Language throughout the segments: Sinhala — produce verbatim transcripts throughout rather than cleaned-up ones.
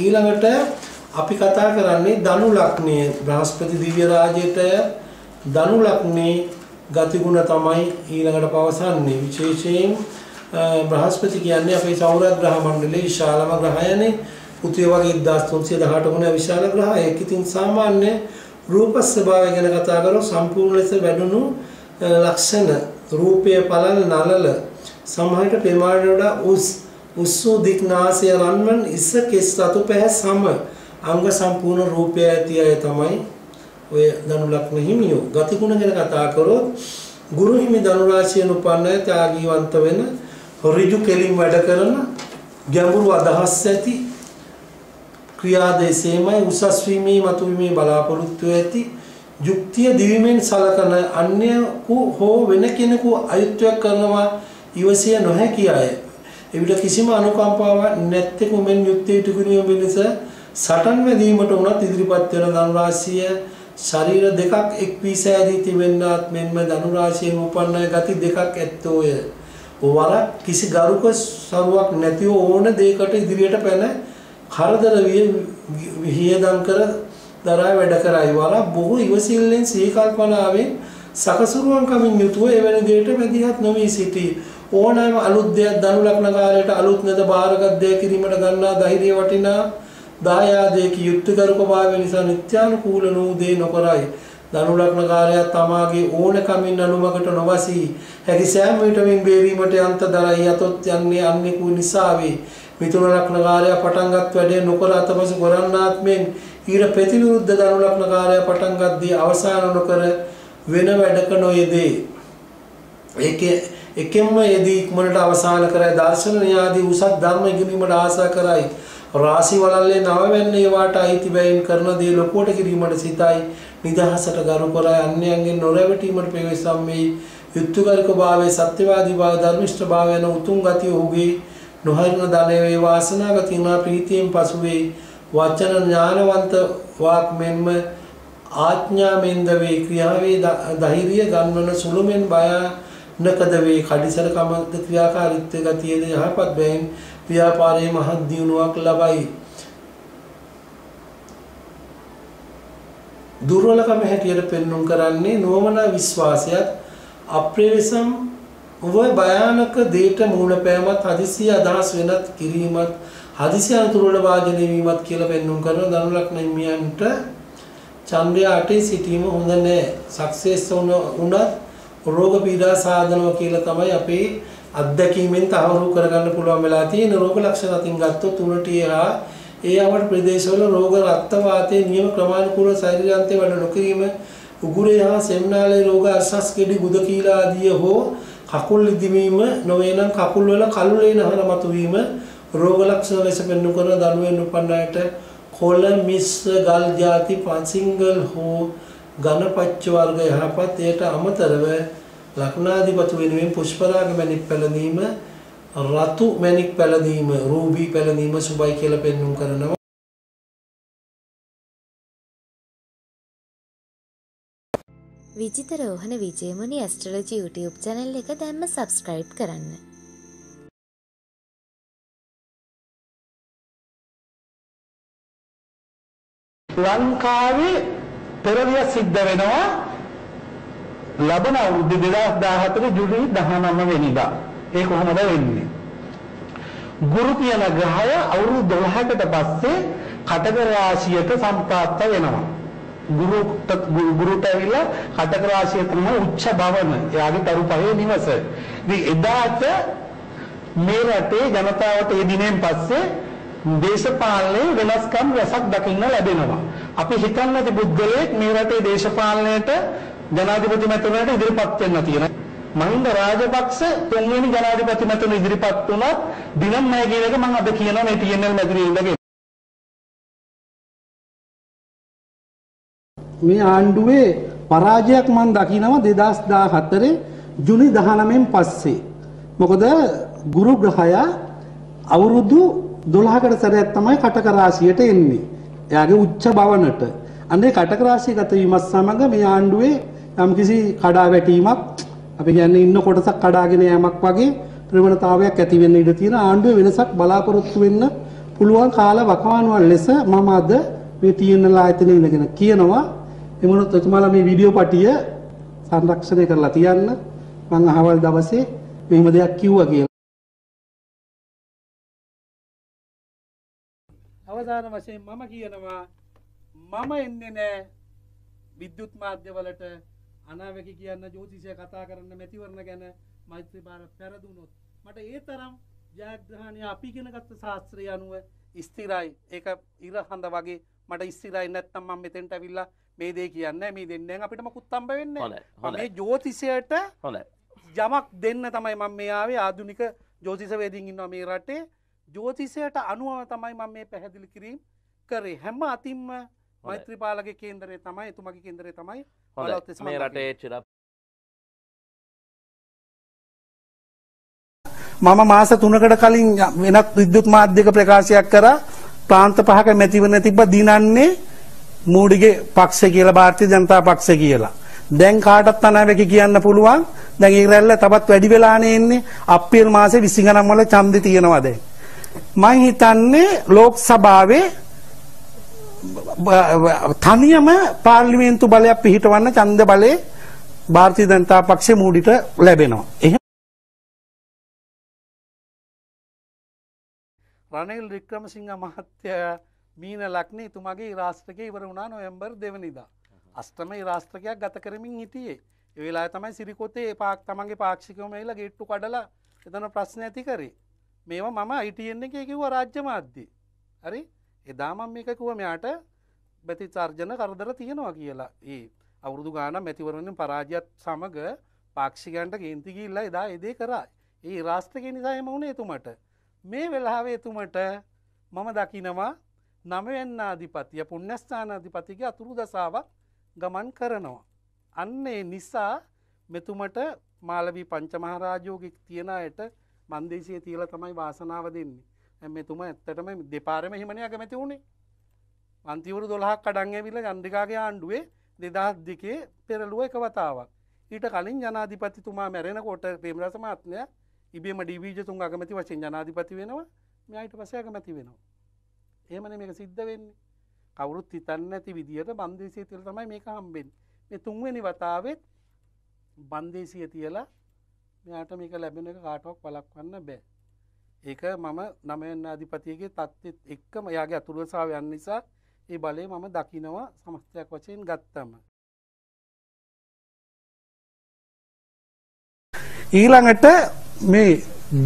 ඊළඟට අපි කතා කරන්නේ ධනු ලග්නයේ බ්‍රහස්පති දිව්‍ය රාජයට ධනු ලග්නයේ ගතිගුණ තමයි ඊළඟට පවසන්නේ විශේෂයෙන් බ්‍රහස්පති කියන්නේ අපේ සෞර ග්‍රහ මණ්ඩලයේ විශාලම ග්‍රහයනේ පුතේ වගේ एक हज़ार तीन सौ अठारह ගුණ විශාල ග්‍රහයක්. ඉතින් සාමාන්‍ය රූප ස්වභාවය ගැන කතා කරලා සම්පූර්ණ ලෙස වැඩුණු ලක්ෂණ රූපයේ පළල නලල සමහරට ප්‍රමාණයට වඩා උස් උස්සු දික්නාසය රන්වන් ඉස්ස කෙස් සතු පැහැස සම අංග සම්පූර්ණ රූපය ඇති අය තමයි ඔය ධනු ලග්න හිමියෝ. ගතිගුණ ගැන කතා කරොත් ගුරු හිමි ධනු රාශියෙන් උපන්න ත්‍යාගීවන්ත වෙන ඍජු කෙලින් වැඩ කරන ගැඹුරු අදහස් ඇති ක්‍රියාදේශයේමයි උසස් වීමේ මතුවීමේ බලාපොරොත්තු ඇති යුක්තිය දිවිමෙන් සලකන අන්‍යකු හෝ වෙන කෙනෙකු අයුක්තයක් කරනවා ඉවසිය නොහැකි අය. එවිට කිසිම අනුකම්පාවක් නැත්තේ කුමෙන් යුක්තිය ටිකුණිය වෙනස සටන් වැදීමට උනත් ඉදිරිපත් වෙන ධනු රාශිය ශරීර දෙකක් එක් වී සෑදී තිබෙනාත් මෙන්ම ධනු රාශියේ උපන්න ගති දෙකක් ඇත්තෝය. වර කිසි ගරුක සරුවක් නැතිව ඕන දෙයකට ඉදිරියට පැන කරදර විහිදම් කර දරා වැඩ කරයි. වර බොහෝ ඉවසිල්ලෙන් සිහි කල්පනාවෙන් සකසුරුවන්කමින් යුතුව එවැනි දෙයකට බැඳියත් නොවී සිටී. ඕනෑම අලුත් දෙයක් ධනු ලග්න කාලයට අලුත් නැද බාරගත් දෙයක් කිරීමට ගන්නා ධෛර්ය වටිනා දායාදයක යුක්තිකරුක භාවය නිසා නිත්‍යානුකූල වූ දේ නොකරයි. ධනු ලග්න කාලය තමාගේ ඕනකමින් අනුමකට නොවසී හැකි සෑම විටමින් බේරීමට යන්ත දරයි යතොත් යන්නේ අන්නෙකු නිසා වේ. මිථුන ලග්න කාලය පටන්ගත් වැඩේ නොකර අතපසු කරන්නාත් මෙන් ඊට ප්‍රතිවිරුද්ධ ධනු ලග්න කාලය පටන්ගත් දී අවසාන නොකර වෙන වැඩක නොයේදී ඒකේ එකෙන්ම යදී ඉක්මනට අවසාන කරයි. දර්ශනීය ආදී උසස් ධර්ම ඉගෙනීමට ආශා කරයි. රාශි වලල්ලේ නවවැන්නේ වාට අයිති බැවින් කරන දේ ලොකුවට කිරීමට සිතයි. නිදහසට ගරු කරයි. අන්‍යයන්ගෙන් නොරැවටීමට ප්‍රවේශම් වේ. යුක්තිගරුක භාවයේ සත්‍යවාදී භාව ධර්මිෂ්ඨ භාව යන උතුම් ගතිය ඔහුගේ නොහරින ධනය වේ. වාසනාවකින් ප්‍රීතියෙන් පසුවේ වචන ඥානවන්ත වාක් මෙන්ම ආඥාමෙන්ද වේ. ක්‍රියාවේ ධෛර්යය ගන්වන සුළුමෙන් බය නකද වේ. කඩිසල කමද ක්‍රියාකාරීත්වය ගතියද යහපත් බැවින් ව්‍යාපාරයේ මහත් දියුණුවක් ලබයි. දුර්වලකම හැටියට පෙන්වුම් කරන්නේ නොමනා විශ්වාසයත් අප්‍රවේසම් උව භයානක දේට මූණ පෑමත් හදිසිය අදහස් වෙනත් කිරීමත් හදිසිය අතුරුල වාදනය වීමත් කියලා පෙන්වුම් කරන ධනු ලග්න හිමියන්ට චන්ද්‍රය අටේ සිටීම හොඳ නැහැ. සක්සස් වුණත් රෝග පීඩා සාධනව කියලා තමයි අපේ අත්දැකීමෙන් තහවුරු කරගන්න පුළුවන් වෙලා තියෙන. රෝග ලක්ෂණ අතින් ගත්තොත් උණට එහා ඒ අවර ප්‍රදේශවල රෝග රක්ත වාතයේ නියම ක්‍රමානුකූලව ශරීරාන්තයේ වැඩ නොකිරීම උගුරේ හා සෙම්නාලේ රෝග අර්ශස් කෙඩි බුද කීලා ආදී හෝ කකුල් ඉදිමීම නොවේ නම් කකුල් වල කළු ලේ නහර මතුවීම රෝග ලක්ෂණ ලෙස පෙන්වන කරන දරුවෙන් උපන්නායට කොළ මිස් ගල් ජාති පන්සිංගල් හෝ ඝන පච්ච වර්ග යහපත්. එයට අමතරව ලක්නාධිපති වෙනුවෙන් පුෂ්පරාග මණික් පැලඳීම රතු මණික් පැලඳීම රූබී පැලඳීම සුබයි කියලා පෙන්වුම් කරනවා. Vichitha Rohana Wijemuni astrology YouTube channel එක දැන්ම subscribe කරන්න. ලංකාවේ පෙරවිය සිද්ධ වෙනවා ලබන අවුරුදු दो हज़ार चौदह ජූලි දහනව වෙනිදා. ඒ කොහොමද වෙන්නේ? ගුරු කියන ග්‍රහය අවුරුදු දොළහකට පස්සේ කටක රාශියට සම්ප්‍රාප්ත වෙනවා. ගුරුට ගුරුට ඇවිල්ලා කටක රාශිය තුන උච්ච භවන එයාගේ තරු පහේ නිවස. ඉතින් එදාට මේ රටේ ජනතාවට ඒ දිනෙන් පස්සේ දේශපාලනයේ වෙනස්කම් රසක් දකින්න ලැබෙනවා. අපි හිතන්න ඇති පුද්ගලයෙක් මේ රටේ දේශපාලනයට ජනාධිපති මැතිවරණයට ඉදිරිපත් වෙන්න තියෙනවා. මහින්ද රාජපක්ෂ තුන්වෙනි ජනාධිපති මැතිවරණ ඉදිරිපත් වුණත් දිනම් මම කියන එක මම අද කියනවා මේ ටී එන් එල් මැදිරිය ඉඳගෙන මේ ආණ්ඩුවේ පරාජයක් මම දකිනවා दो हज़ार चौदह ජූලි दस න් පස්සේ. මොකද ගුරු ග්‍රහය අවුරුදු දොළහකට සැරයක් තමයි කටක රාශියට එන්නේ. එයාගේ උච්ච භවනට. අනේ කටක රාශිය ගත වීමත් සමග මේ ආණ්ඩුවේ යම්කිසි කඩා වැටීමක් අපි කියන්නේ ඉන්න කොටසක් කඩාගෙන යෑමක් වගේ ප්‍රවණතාවයක් ඇති වෙන්න ඉඩ තියෙන ආණ්ඩුවේ වෙනසක් බලාපොරොත්තු වෙන්න පුළුවන් කාල වකවානුවල් ලෙස මම අද මේ ටී එන් එල් ආයතනයේ ඉඳගෙන කියනවා එමුණොත් ඔයාලා මේ වීඩියෝ පටිය සංරක්ෂණය කරලා තියන්න මම අහවල් දවසේ මෙහෙම දෙයක් කිව්වා කියලා අවසාන වශයෙන් මම කියනවා මම එන්නේ නැහැ විද්‍යුත් මාධ්‍ය වලට අනාවැකි කියන ජ්‍යොතිෂය කතා කරන්න මෙතිවරණ ගැන මෛත්‍රී බාර පෙරදුනොත් මට ඒ තරම් ජයග්‍රහණය අපි ඉගෙන ගත්ත ශාස්ත්‍රය අනුව ස්ථිරයි ඒක ඉර හඳ වගේ මට ස්ථිරයි නැත්නම් මම මෙතෙන්ට අවිලා මේ දේ කියන්නේ මේ දෙන්නේ දැන් අපිට මොකුත් හම්බ වෙන්නේ නැහැ මේ ජ්‍යොතිෂයට යමක් දෙන්න තමයි මම මේ ආවේ ආධුනික ජ්‍යොතිෂ වේදින් ඉන්නවා මේ රටේ ජ්‍යොතිෂයට අනුව තමයි මම මේ පැහැදිලි කිරීම කරේ හැම අතින්ම මෛත්‍රී පාලගේ කේන්දරය තමයි එතුමගේ කේන්දරය තමයි බලවත් මේ රටේ චිර මම මාස තුනකට කලින් වෙනත් විද්‍යුත් මාධ්‍යක ප්‍රකාශයක් කරා ප්‍රාන්ත පහක මෙතිවන තිබ්බ දිනන්නේ මූඩිගේ පක්ෂය කියලා ಭಾರತೀಯ ජනතා පක්ෂය කියලා. දැන් කාටවත් අනාවැකි කියන්න පුළුවන්. දැන් ඒ රැල්ල තවත් වැඩි වෙලානේ ඉන්නේ. අප්‍රේල් මාසේ විසි ගණන් වල ඡන්දේ තියෙනවා දැන්. මම හිතන්නේ ලෝක සභාවේ තනියම පාර්ලිමේන්තු බලයක් පිහිටවන්න ඡන්ද බලය ಭಾರತೀಯ ජනතා පක්ෂේ මූඩිට ලැබෙනවා. රනිල් වික්‍රමසිංහ මහත්තයා මීන ලග්නේ තුමාගේ රාෂ්ට්‍රකයේ ඉවර වුණා නොවැම්බර් දෙවනිදා. අෂ්ටමයේ රාෂ්ට්‍රකයක් ගත කරමින් හිටියේ. ඒ වෙලාවේ තමයි සිරිකොතේ පාක් තමන්ගේ පාක්ෂිකවම ඇවිල්ලා ගේට්ටු කඩලා එතන ප්‍රශ්න ඇති කරේ. මේවා මම අයිටීඑන් එකේ කිව්වා රාජ්‍ය මාධ්‍ය. හරි? එදා මම මේක කිව්වා මෙයාට ප්‍රතිචාර්ජන කරදර තියෙනවා කියලා. ඒ අවුරුදු ගානක් මැතිවරණයෙන් පරාජයත් සමග පාක්ෂිකයන්ට කේන්ති ගිහිල්ලා එදා ඒ දේ කරා. ඒ රාෂ්ට්‍රකයේ නිසා එහෙම වුණේ එතුමට. මේ වෙලාවේ එතුමට මම දකිනවා නවවෙනි අධිපතිය පුණ්‍යස්ථාන අධිපතිගේ අතුරු දසාවක් ගමන් කරනවා. අන්න ඒ නිසා මෙතුමට මාළවී පංචමහරජෝගේ තියන අයට මන්දේසියේ තියලා තමයි වාසනාව දෙන්නේ. දැන් මෙතුම ඇත්තටම දෙපාරම හිමනේ අගමැති වුණේ. මන්තිවරු දොළහක් කඩන් ඇවිල්ලා චන්ද්‍රිකාගේ ආණ්ඩුවේ දෙදහස් දෙකේ පෙරළුව එක වතාවක්. ඊට කලින් ජනාධිපතිතුමා මැරෙනකොට ප්‍රේමරස මහත්මයා ඉබේම ඩිවිජන් තුන් අගමැති වශයෙන් ජනාධිපති වෙනවා මෙයා ඊට පස්සේ අගමැති වෙනවා එහෙමනේ මේක සිද්ධ වෙන්නේ කවුරුත් හිතන්නේ නැති විදියට බන්දේසිය තියලා තමයි මේක හම්බෙන්නේ මේ තුන්වෙනි වතාවෙත් බන්දේසිය තියලා මෙයාට මේක ලැබෙන එක කාටවත් වළක්වන්න බෑ ඒක මම නවවෙනි අධිපතියගේ තත්ත්වෙත් එක්කම එයාගේ අතුරුසාව යන නිසා ඒ බලය මම දකිනවා සමස්තයක් වශයෙන් ගත්තම ඊළඟට මේ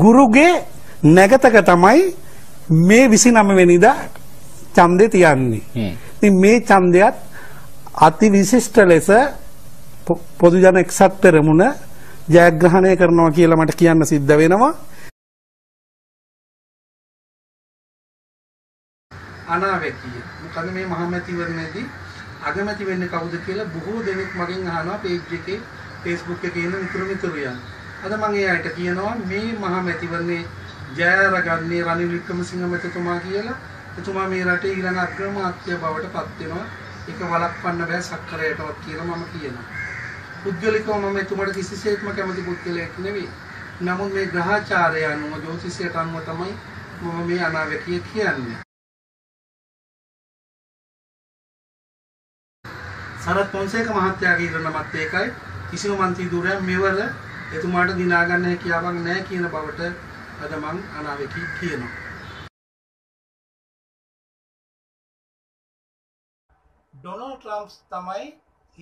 ගුරුගේ නැගතක තමයි මේ විසි නවය වෙනිදා ඡන්දේ තියන්නේ. ඉතින් මේ ඡන්දයත් අති විශිෂ්ට ලෙස පොදු ජන එක්සත් පෙරමුණ ජයග්‍රහණය කරනවා කියලා මට කියන්න සිද්ධ වෙනවා. අනාවැකිය. මොකද මේ මහමැතිවරණයේදී අගමැති වෙන්නේ කවුද කියලා බොහෝ දෙනෙක් මගෙන් අහනවා page එකේ Facebook එකේ ඉන්න මිතුරු මිතුරියන්. අද මම එයාට කියනවා මේ මහා මැතිවරණේ ජයග්‍රහණේ රනිල් වික්‍රමසිංහ මැතිතුමා කියලා. එතුමා මේ රටේ ඊළඟ අග්‍රාමාත්‍ය බවට පත් වෙනවා. ඒක වළක්වන්න බෑ සක්කරයටවත් කියලා මම කියනවා. පුද්ගලිකව මම එතුමාට කිසිසේත්ම කැමති පුද්ගලයෙක් නෙවෙයි. නමුත් මේ ග්‍රහචාරය අනුව ජ්‍යොතිෂයට අනුව තමයි මම මේ අනාවැකිය කියන්නේ. සරත් පොන්සේක මහත්තයාගේ ඉරණමත් ඒකයි. කිසිම මන්ත්‍රී ධුරයක් මෙවල එතුමාට දිනා ගන්න හැකියාවක් නැහැ කියන බවට අද මම අනාවැකි කියනවා. ඩොනල්ඩ් ට්‍රම්ප් තමයි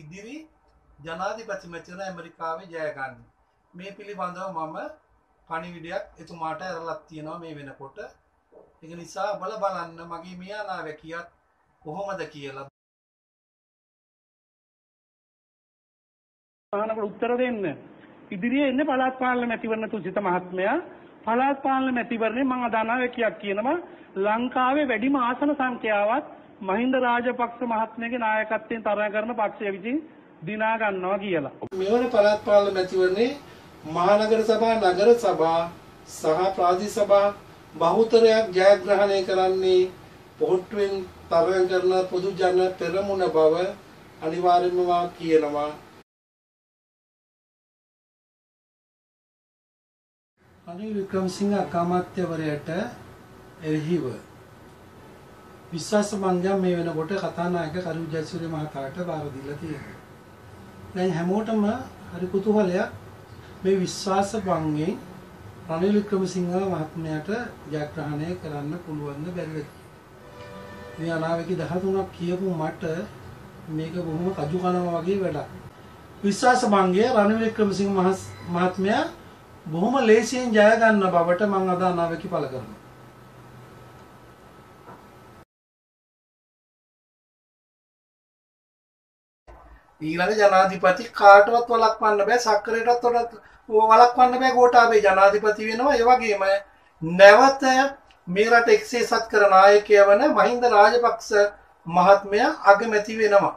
ඉදිරි ජනාධිපති මැතිවරණ ඇමරිකාවේ ජය ගන්න. මේ පිළිබඳව මම පණිවිඩයක් එතුමාට අරලා තියෙනවා මේ වෙනකොට. ඒක නිසා බල බලන්න මගේ මේ අනාවැකියත් කොහොමද කියලා. අහනකට උත්තර දෙන්න. ඉදිරියේ ඉන්නේ පළාත් පාලන මැතිවරණ තුසිත මහත්මයා පළාත් පාලන මැතිවරණේ මම අනාවැකියක් කියනවා ලංකාවේ වැඩිම ආසන සංඛ්‍යාවත් මහින්ද රාජපක්ෂ මහත්මයාගේ නායකත්වයෙන් තරඟ කරන පක්ෂය විසින් දිනා ගන්නවා කියලා. මෙවර පළාත් පාලන මැතිවරණේ මහනගර සභා නගර සභා සහ ප්‍රාදේශ සභා බහුතරයක් ජයග්‍රහණය කරන්නේ පොහොට්ටුවෙන් තරඟ කරන පොදු ජන පෙරමුණ බව අනිවාර්යයෙන්ම කියනවා. රනිල් වික්‍රමසිංහ අගමැතිවරයාට එරෙහිව විශ්වාස භංගයක් මේ වෙනකොට කතානායක කරු ජයසූරිය මහතාට බාර දීලා තියෙනවා. දැන් හැමෝටම හරි කුතුහලයක් මේ විශ්වාස භංගයෙන් රනිල් වික්‍රමසිංහ මහත්මයාට ජයග්‍රහණය කරන්න පුළුවන්ද බැරිද? මේ අනාවේක දහතුනක් කියපු මට මේක බොහොම කජු කනවා වගේ වැඩක්. විශ්වාස භංගයේ රනිල් වික්‍රමසිංහ මහත්මයා බොහොම ලේසියෙන් ජය ගන්න බවට මම අද අනාවේක පළ කරනවා. ඊළඟ ජනාධිපති කාටවත් වළක්වන්න බෑ, සක්කරේටවත් වළක්වන්න බෑ, ගෝඨාභය ජනාධිපති වෙනවා. ඒ වගේම නැවත මේ රට එක්සේසත් කර නායකයවන මහින්ද රාජපක්ෂ මහත්මයා අගමැති වෙනවා.